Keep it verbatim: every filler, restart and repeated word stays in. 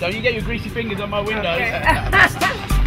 Don't you get your greasy fingers on my window. Okay.